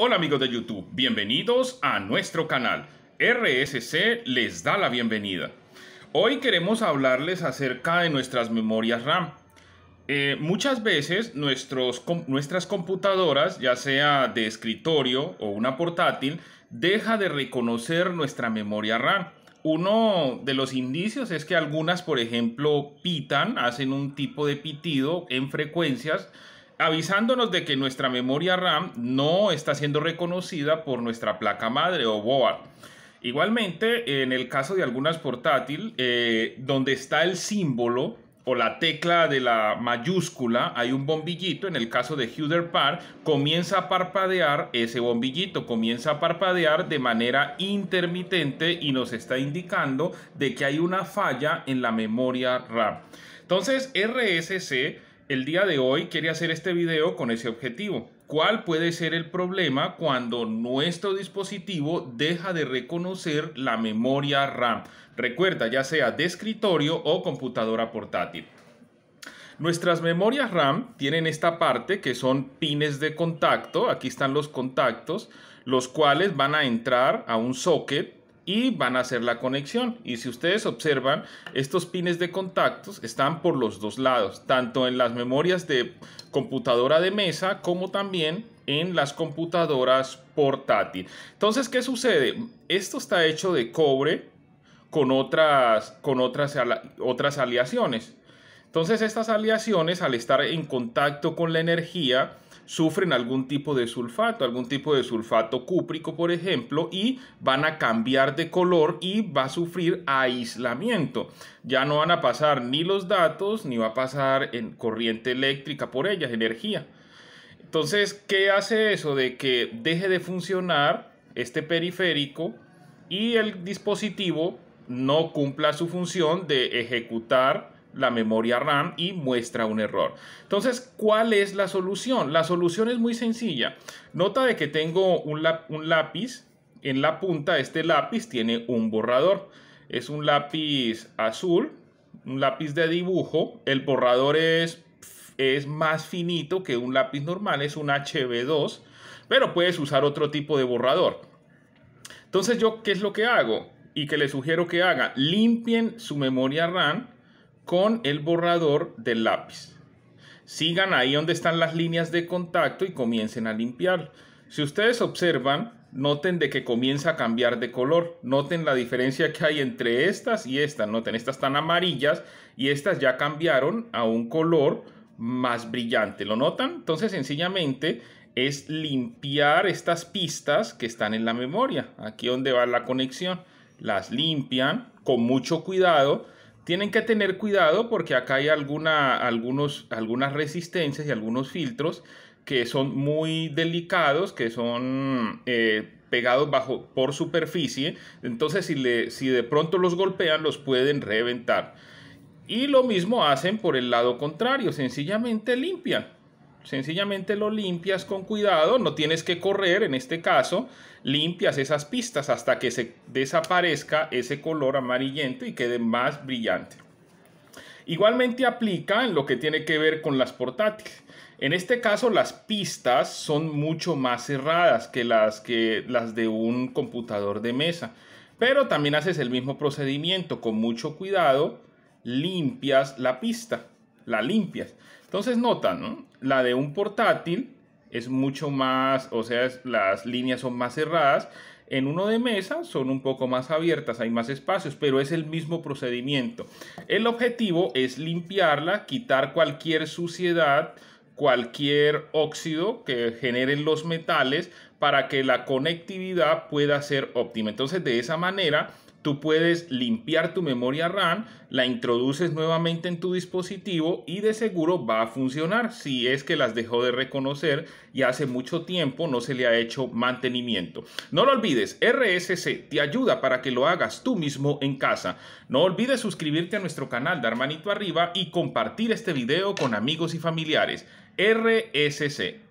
Hola amigos de YouTube, bienvenidos a nuestro canal. RSC les da la bienvenida. Hoy queremos hablarles acerca de nuestras memorias RAM. Muchas veces nuestras computadoras, ya sea de escritorio o una portátil, deja de reconocer nuestra memoria RAM. Uno de los indicios es que algunas, por ejemplo, pitan, hacen un tipo de pitido en frecuencias, avisándonos de que nuestra memoria RAM no está siendo reconocida por nuestra placa madre o board. Igualmente, en el caso de algunas portátiles, donde está el símbolo o la tecla de la mayúscula, hay un bombillito. En el caso de Hewlett Packard, comienza a parpadear ese bombillito, comienza a parpadear de manera intermitente y nos está indicando de que hay una falla en la memoria RAM. Entonces, RSC el día de hoy quiere hacer este video con ese objetivo. ¿Cuál puede ser el problema cuando nuestro dispositivo deja de reconocer la memoria RAM? Recuerda, ya sea de escritorio o computadora portátil. Nuestras memorias RAM tienen esta parte que son pines de contacto. Aquí están los contactos, los cuales van a entrar a un socket y van a hacer la conexión. Y si ustedes observan, estos pines de contactos están por los dos lados, tanto en las memorias de computadora de mesa como también en las computadoras portátil. Entonces, ¿qué sucede? Esto está hecho de cobre con otras aleaciones. Entonces, estas aleaciones, al estar en contacto con la energía, sufren algún tipo de sulfato cúprico, por ejemplo, y van a cambiar de color y va a sufrir aislamiento. Ya no van a pasar ni los datos, ni va a pasar en corriente eléctrica por ellas, energía. Entonces, ¿qué hace eso? De que deje de funcionar este periférico y el dispositivo no cumpla su función de ejecutar la memoria RAM y muestra un error. Entonces, ¿cuál es la solución? La solución es muy sencilla. Nota de que tengo un lápiz. En la punta de este lápiz tiene un borrador. Es un lápiz azul, un lápiz de dibujo. El borrador es más finito que un lápiz normal, es un HB2, pero puedes usar otro tipo de borrador. Entonces, ¿yo qué es lo que hago? Y que les sugiero que hagan, limpien su memoria RAM con el borrador del lápiz. Sigan ahí donde están las líneas de contacto y comiencen a limpiar. Si ustedes observan, noten de que comienza a cambiar de color. Noten la diferencia que hay entre estas y estas. Noten, estas están amarillas y estas ya cambiaron a un color más brillante. ¿Lo notan? Entonces, sencillamente es limpiar estas pistas que están en la memoria. Aquí donde va la conexión. Las limpian con mucho cuidado. Tienen que tener cuidado porque acá hay algunas resistencias y algunos filtros que son muy delicados, que son pegados por superficie. Entonces, si de pronto los golpean, los pueden reventar. Y lo mismo hacen por el lado contrario, sencillamente limpian. Sencillamente lo limpias con cuidado, no tienes que correr en este caso, limpias esas pistas hasta que se desaparezca ese color amarillento y quede más brillante. Igualmente aplica en lo que tiene que ver con las portátiles. En este caso, las pistas son mucho más cerradas que las de un computador de mesa, pero también haces el mismo procedimiento, con mucho cuidado limpias la pista, la limpias. Entonces, notan, ¿no? La de un portátil es mucho más, o sea, las líneas son más cerradas. En uno de mesa son un poco más abiertas, hay más espacios, pero es el mismo procedimiento. El objetivo es limpiarla, quitar cualquier suciedad, cualquier óxido que generen los metales para que la conectividad pueda ser óptima. Entonces, de esa manera, tú puedes limpiar tu memoria RAM, la introduces nuevamente en tu dispositivo y de seguro va a funcionar si es que las dejó de reconocer y hace mucho tiempo no se le ha hecho mantenimiento. No lo olvides, RSC te ayuda para que lo hagas tú mismo en casa. No olvides suscribirte a nuestro canal, dar manito arriba y compartir este video con amigos y familiares. RSC.